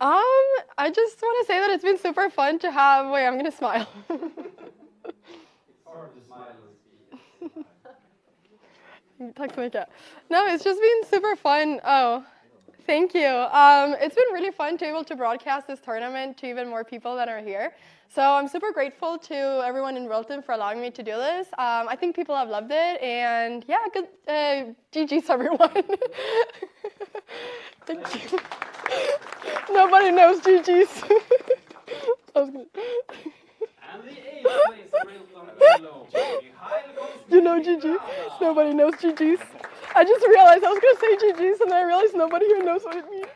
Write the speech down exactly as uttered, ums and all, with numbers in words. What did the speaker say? Um, I just want to say that it's been super fun to have. Wait, I'm gonna smile. No, it's just been super fun. Oh, thank you. Um, it's been really fun to be able to broadcast this tournament to even more people that are here. So I'm super grateful to everyone in Wilton for allowing me to do this. Um, I think people have loved it, and yeah, good. Uh, G Gs everyone. Thank you. Nobody knows G Gs. And the eighth place, Wilton G G. You know G G? Nobody knows G Gs. I just realized I was going to say G Gs, and I realized nobody here knows what it means.